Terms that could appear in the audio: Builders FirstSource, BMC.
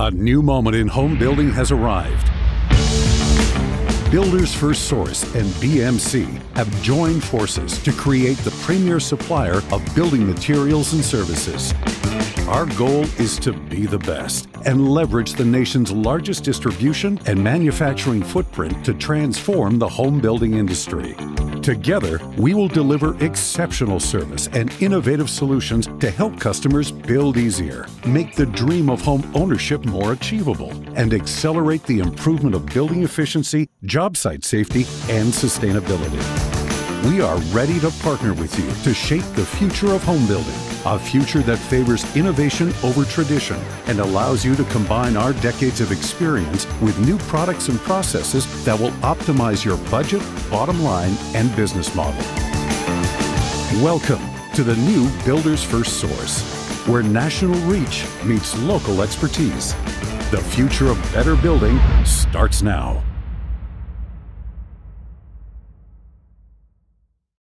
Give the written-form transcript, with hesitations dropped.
A new moment in home building has arrived. Builders FirstSource and BMC have joined forces to create the premier supplier of building materials and services. Our goal is to be the best and leverage the nation's largest distribution and manufacturing footprint to transform the home building industry. Together, we will deliver exceptional service and innovative solutions to help customers build easier, make the dream of home ownership more achievable, and accelerate the improvement of building efficiency, job site safety, and sustainability. We are ready to partner with you to shape the future of home building, a future that favors innovation over tradition and allows you to combine our decades of experience with new products and processes that will optimize your budget, bottom line, and business model. Welcome to the new Builders FirstSource, where national reach meets local expertise. The future of better building starts now.